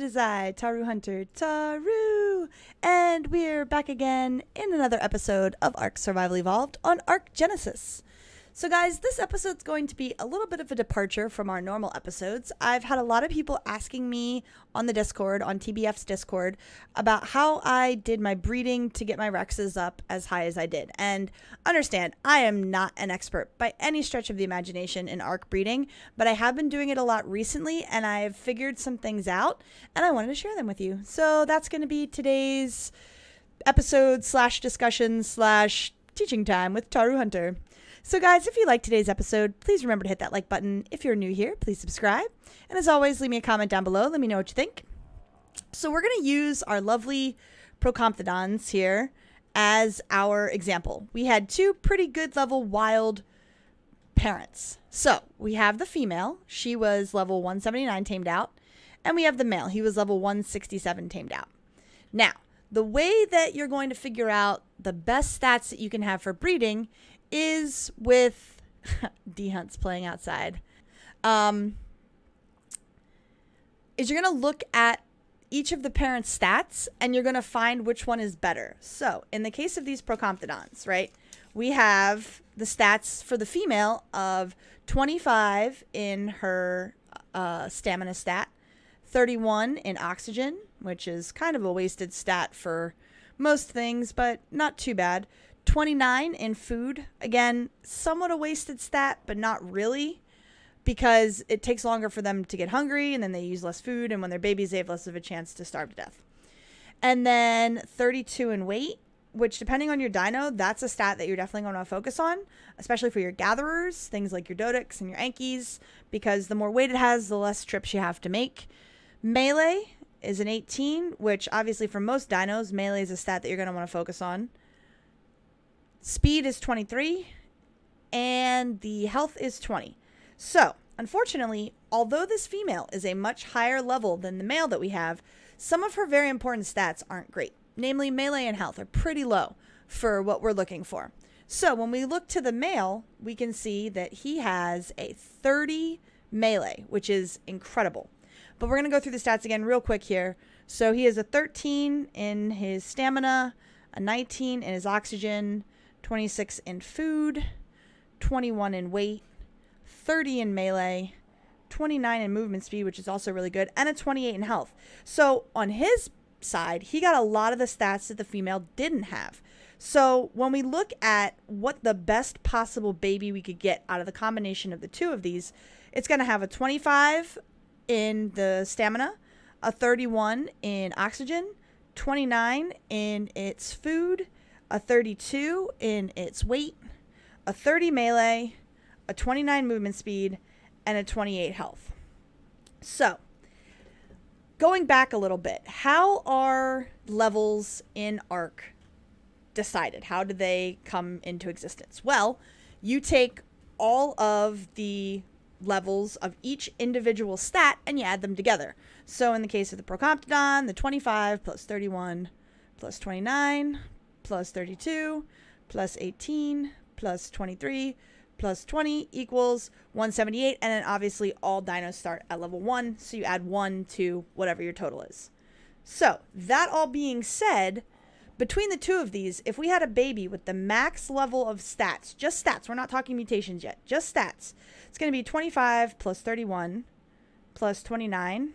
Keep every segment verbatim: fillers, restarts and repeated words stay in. it is I, Taru Hunter, Taru, and we're back again in another episode of ARK Survival Evolved on ARK Genesis. So guys, this episode's going to be a little bit of a departure from our normal episodes. I've had a lot of people asking me on the Discord, on T B F's Discord, about how I did my breeding to get my Rexes up as high as I did. And understand, I am not an expert by any stretch of the imagination in ARK breeding, but I have been doing it a lot recently and I've figured some things out and I wanted to share them with you. So that's going to be today's episode slash discussion slash teaching time with Taru Hunter. So guys, if you liked today's episode, please remember to hit that like button. If you're new here, please subscribe. And as always, leave me a comment down below. Let me know what you think. So we're going to use our lovely Procoptodons here as our example. We had two pretty good level wild parents. So we have the female. She was level one seventy-nine tamed out. And we have the male. He was level one sixty-seven tamed out. Now, the way that you're going to figure out the best stats that you can have for breeding is with D-Hunt's playing outside, um, is you're going to look at each of the parents' stats and you're going to find which one is better. So in the case of these Procoptodons, right, we have the stats for the female of twenty-five in her uh, stamina stat, thirty-one in oxygen, which is kind of a wasted stat for most things, but not too bad. twenty-nine in food, again, somewhat a wasted stat, but not really, because it takes longer for them to get hungry, and then they use less food, and when they're babies, they have less of a chance to starve to death. And then thirty-two in weight, which, depending on your dino, that's a stat that you're definitely going to focus on, especially for your gatherers, things like your Dodeks and your Ankies, because the more weight it has, the less trips you have to make. Melee is an eighteen, which, obviously, for most dinos, melee is a stat that you're going to want to focus on. Speed is twenty-three, and the health is twenty. So, unfortunately, although this female is a much higher level than the male that we have, some of her very important stats aren't great. Namely, melee and health are pretty low for what we're looking for. So, when we look to the male, we can see that he has a thirty melee, which is incredible. But we're going to go through the stats again real quick here. So, he has a thirteen in his stamina, a nineteen in his oxygen, twenty-six in food, twenty-one in weight, thirty in melee, twenty-nine in movement speed, which is also really good, and a twenty-eight in health. So on his side, he got a lot of the stats that the female didn't have. So when we look at what the best possible baby we could get out of the combination of the two of these, it's going to have a twenty-five in the stamina, a thirty-one in oxygen, twenty-nine in its food, a thirty-two in its weight, a thirty melee, a twenty-nine movement speed, and a twenty-eight health. So, going back a little bit, how are levels in ARK decided? How do they come into existence? Well, you take all of the levels of each individual stat and you add them together. So, in the case of the Procoptodon, the twenty-five plus thirty-one plus twenty-nine plus thirty-two, plus eighteen, plus twenty-three, plus twenty equals one seventy-eight. And then obviously all dinos start at level one. So you add one to whatever your total is. So that all being said, between the two of these, if we had a baby with the max level of stats, just stats, we're not talking mutations yet, just stats, it's going to be twenty-five plus thirty-one, plus twenty-nine,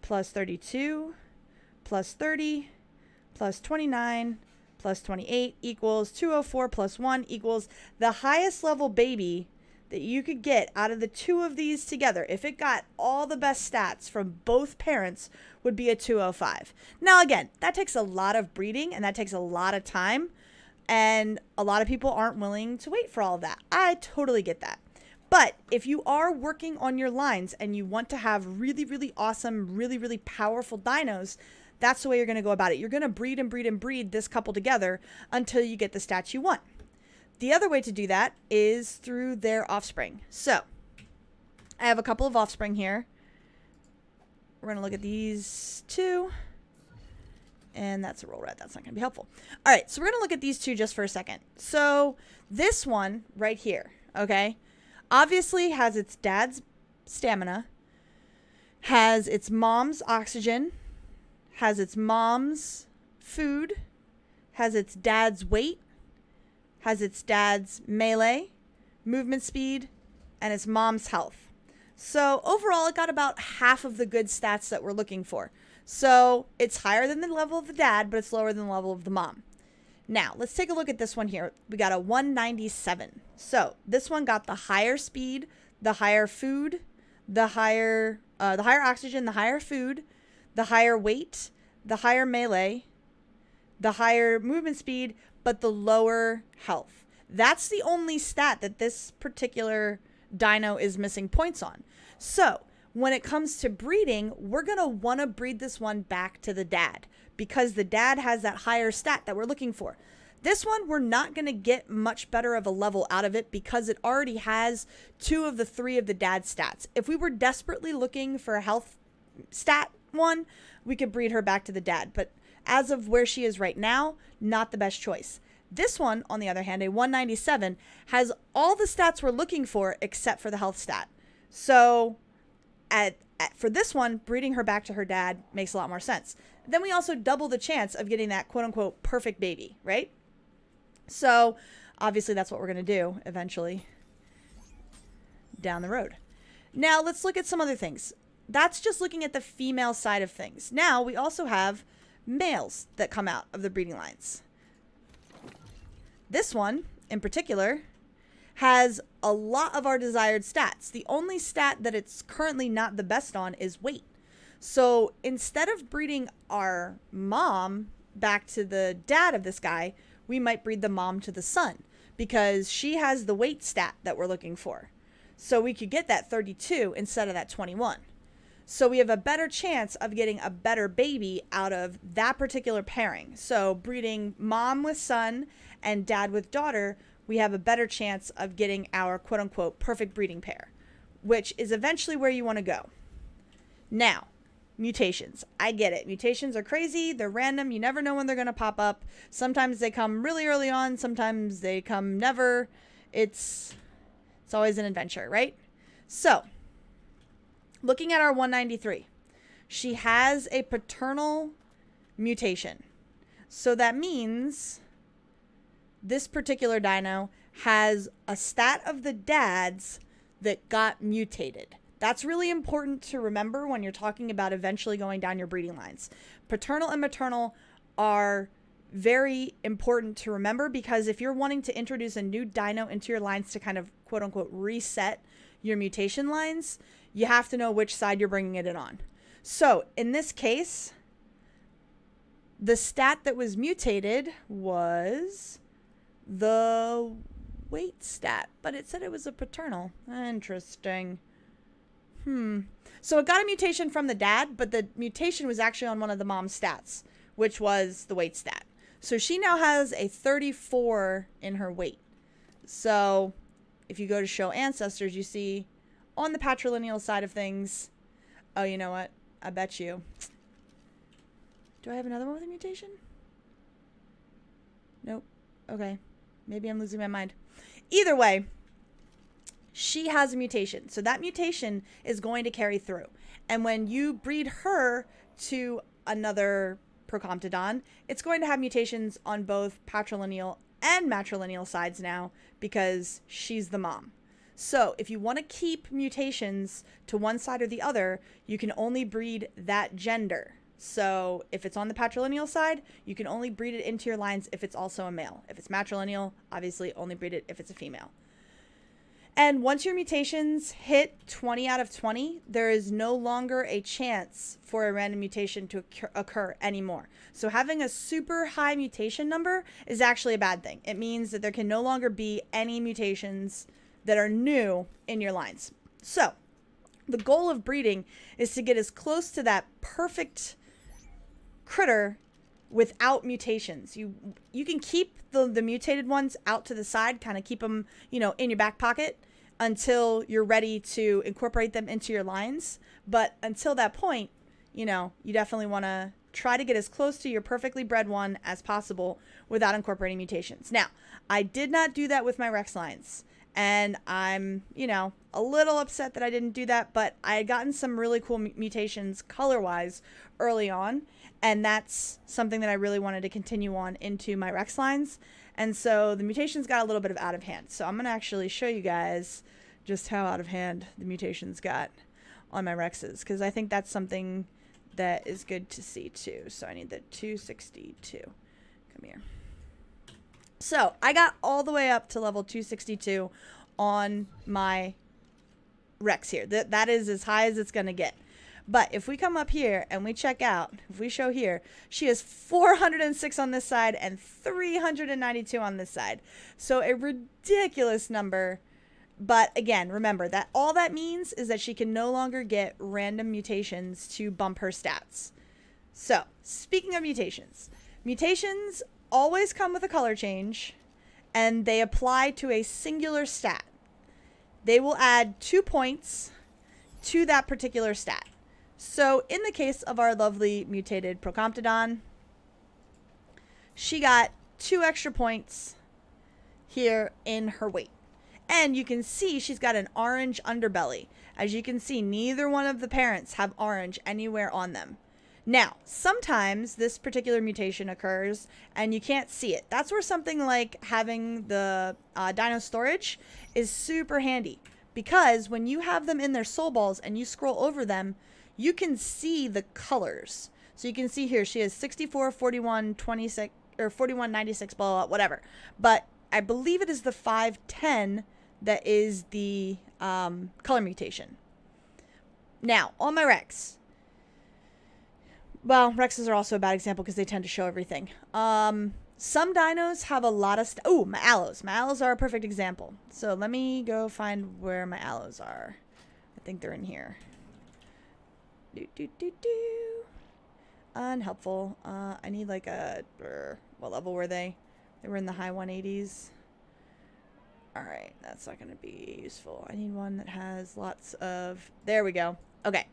plus thirty-two, plus thirty, plus twenty-nine, plus twenty-eight equals two oh four plus one equals the highest level baby that you could get out of the two of these together, if it got all the best stats from both parents, would be a two oh five. Now again, that takes a lot of breeding and that takes a lot of time and a lot of people aren't willing to wait for all that. I totally get that. But if you are working on your lines and you want to have really, really awesome, really, really powerful dinos, that's the way you're going to go about it. You're going to breed and breed and breed this couple together until you get the stats you want. The other way to do that is through their offspring. So I have a couple of offspring here. We're going to look at these two. And that's a roll rat. That's not going to be helpful. All right. So we're going to look at these two just for a second. So this one right here, okay, obviously has its dad's stamina, has its mom's oxygen, has its mom's food, has its dad's weight, has its dad's melee, movement speed, and its mom's health. So overall, it got about half of the good stats that we're looking for. So it's higher than the level of the dad, but it's lower than the level of the mom. Now, let's take a look at this one here. We got a one ninety-seven. So this one got the higher speed, the higher food, the higher, uh, the higher oxygen, the higher food, the higher weight, the higher melee, the higher movement speed, but the lower health. That's the only stat that this particular dino is missing points on. So when it comes to breeding, we're going to want to breed this one back to the dad, because the dad has that higher stat that we're looking for. This one, we're not going to get much better of a level out of it because it already has two of the three of the dad stats. If we were desperately looking for a health stat one, we could breed her back to the dad. But as of where she is right now, not the best choice. This one, on the other hand, a one ninety-seven, has all the stats we're looking for except for the health stat. So at, at, for this one, breeding her back to her dad makes a lot more sense. Then we also double the chance of getting that quote-unquote perfect baby, right? So obviously that's what we're going to do eventually down the road. Now let's look at some other things. That's just looking at the female side of things. Now we also have males that come out of the breeding lines. This one in particular has a lot of our desired stats. The only stat that it's currently not the best on is weight. So instead of breeding our mom back to the dad of this guy, we might breed the mom to the son because she has the weight stat that we're looking for. So we could get that thirty-two instead of that twenty-one. So we have a better chance of getting a better baby out of that particular pairing. So breeding mom with son and dad with daughter, we have a better chance of getting our quote unquote perfect breeding pair, which is eventually where you want to go. Now, mutations. I get it. Mutations are crazy. They're random. You never know when they're going to pop up. Sometimes they come really early on. Sometimes they come never. It's, it's always an adventure, right? So looking at our one ninety-three, she has a paternal mutation. So that means this particular dino has a stat of the dad's that got mutated. That's really important to remember when you're talking about eventually going down your breeding lines. Paternal and maternal are very important to remember because if you're wanting to introduce a new dino into your lines to kind of quote unquote reset your mutation lines, you have to know which side you're bringing it in on. So in this case, the stat that was mutated was the weight stat, but it said it was a paternal. Interesting. Hmm. So it got a mutation from the dad, but the mutation was actually on one of the mom's stats, which was the weight stat. So she now has a thirty-four in her weight. So if you go to show ancestors, you see on the patrilineal side of things. Oh, you know what? I bet you. Do I have another one with a mutation? Nope. Okay. Maybe I'm losing my mind. Either way, she has a mutation. So that mutation is going to carry through. And when you breed her to another Procoptodon, it's going to have mutations on both patrilineal and matrilineal sides now because she's the mom. So if you want to keep mutations to one side or the other, you can only breed that gender. So if it's on the patrilineal side, you can only breed it into your lines if it's also a male. If it's matrilineal, obviously only breed it if it's a female. And once your mutations hit twenty out of twenty, there is no longer a chance for a random mutation to occur anymore. So having a super high mutation number is actually a bad thing. It means that there can no longer be any mutations that are new in your lines. So the goal of breeding is to get as close to that perfect critter without mutations. You you can keep the, the mutated ones out to the side, kind of keep them, you know, in your back pocket until you're ready to incorporate them into your lines. But until that point, you know, you definitely want to try to get as close to your perfectly bred one as possible without incorporating mutations. Now, I did not do that with my Rex lines. And I'm, you know, a little upset that I didn't do that, but I had gotten some really cool mutations color-wise early on, and that's something that I really wanted to continue on into my Rex lines. And so the mutations got a little bit of out of hand. So I'm going to actually show you guys just how out of hand the mutations got on my Rexes, because I think that's something that is good to see too. So I need the two sixty-two. Come here. So I got all the way up to level two sixty-two on my Rex here. That that is as high as it's going to get. But if we come up here and we check out, if we show here, she is four hundred six on this side and three hundred ninety-two on this side. So a ridiculous number. But again, remember that all that means is that she can no longer get random mutations to bump her stats. So speaking of mutations, mutations always come with a color change, and they apply to a singular stat. They will add two points to that particular stat. So in the case of our lovely mutated Procoptodon, she got two extra points here in her weight. And you can see she's got an orange underbelly. As you can see, neither one of the parents have orange anywhere on them. Now, sometimes this particular mutation occurs and you can't see it. That's where something like having the uh, Dino Storage is super handy, because when you have them in their soul balls and you scroll over them, you can see the colors. So you can see here she has sixty-four, forty-one, twenty-six, or forty-one, ninety-six, blah, blah, blah, whatever. But I believe it is the five ten that is the um, color mutation. Now, on my Rex. Well, Rexes are also a bad example because they tend to show everything. Um, some dinos have a lot of... Oh, my Allos. My Allos are a perfect example. So let me go find where my Allos are. I think they're in here. Do, do, do, do. Unhelpful. Uh, I need like a... Er, what level were they? They were in the high one eighties. Alright, that's not going to be useful. I need one that has lots of... There we go. Okay.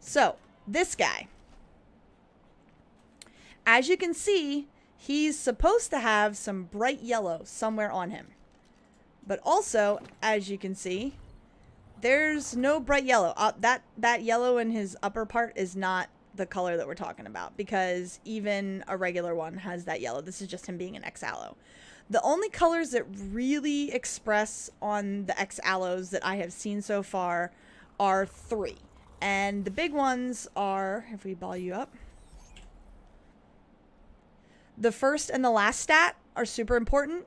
So, this guy. As you can see, he's supposed to have some bright yellow somewhere on him. But also, as you can see, there's no bright yellow. Uh, that, that yellow in his upper part is not the color that we're talking about, because even a regular one has that yellow. This is just him being an X-Allo. The only colors that really express on the X-Allos that I have seen so far are three. And the big ones are, if we ball you up, the first and the last stat are super important.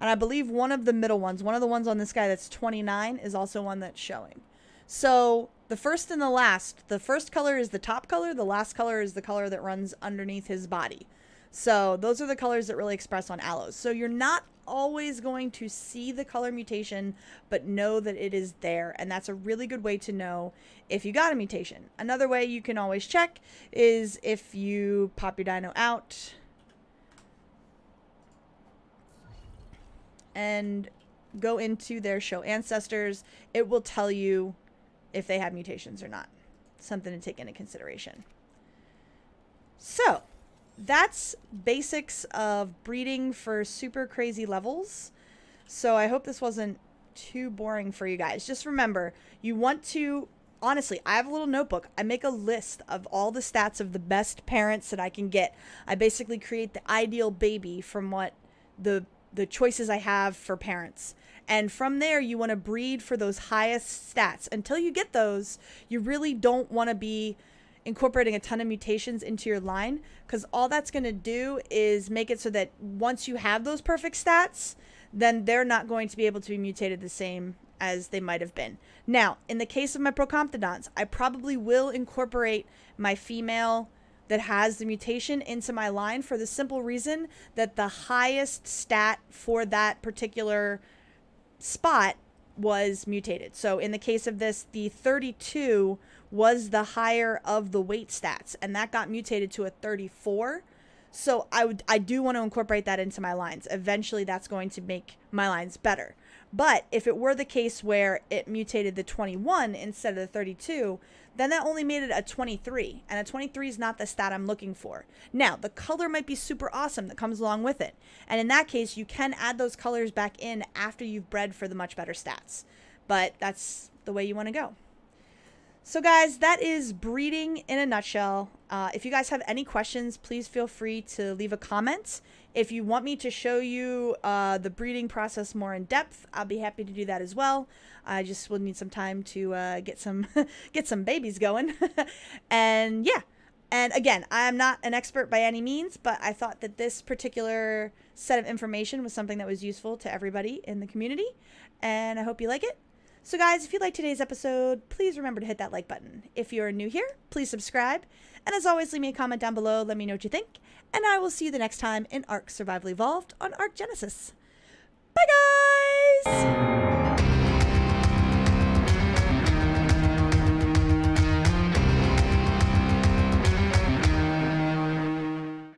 And I believe one of the middle ones, one of the ones on this guy that's twenty-nine, is also one that's showing. So the first and the last, the first color is the top color. The last color is the color that runs underneath his body. So those are the colors that really express on Allos. So you're not always going to see the color mutation, but know that it is there. And that's a really good way to know if you got a mutation. Another way you can always check is if you pop your dino out and go into their show ancestors. It will tell you if they have mutations or not. Something to take into consideration. So that's basics of breeding for super crazy levels. So I hope this wasn't too boring for you guys. Just remember, you want to, honestly, I have a little notebook. I make a list of all the stats of the best parents that I can get. I basically create the ideal baby from what the the choices I have for parents. And from there, you want to breed for those highest stats. Until you get those, you really don't want to be incorporating a ton of mutations into your line, because all that's going to do is make it so that once you have those perfect stats, then they're not going to be able to be mutated the same as they might have been. Now, in the case of my Procoptodons, I probably will incorporate my female that has the mutation into my line, for the simple reason that the highest stat for that particular spot was mutated. So in the case of this, the thirty-two was the higher of the weight stats, and that got mutated to a thirty-four. So I would, I do want to incorporate that into my lines. Eventually that's going to make my lines better. But if it were the case where it mutated the twenty-one instead of the thirty-two, then that only made it a twenty-three, and a twenty-three is not the stat I'm looking for. Now, the color might be super awesome that comes along with it, and in that case, you can add those colors back in after you've bred for the much better stats, but that's the way you want to go. So guys, that is breeding in a nutshell. Uh, if you guys have any questions, please feel free to leave a comment. If you want me to show you uh, the breeding process more in depth, I'll be happy to do that as well. I just will need some time to uh, get some get some babies going. And yeah, and again, I'm not an expert by any means, but I thought that this particular set of information was something that was useful to everybody in the community, and I hope you like it. So guys, if you like today's episode, please remember to hit that like button. If you're new here, please subscribe. And as always, leave me a comment down below. Let me know what you think. And I will see you the next time in ARK Survival Evolved on ARK Genesis. Bye, guys!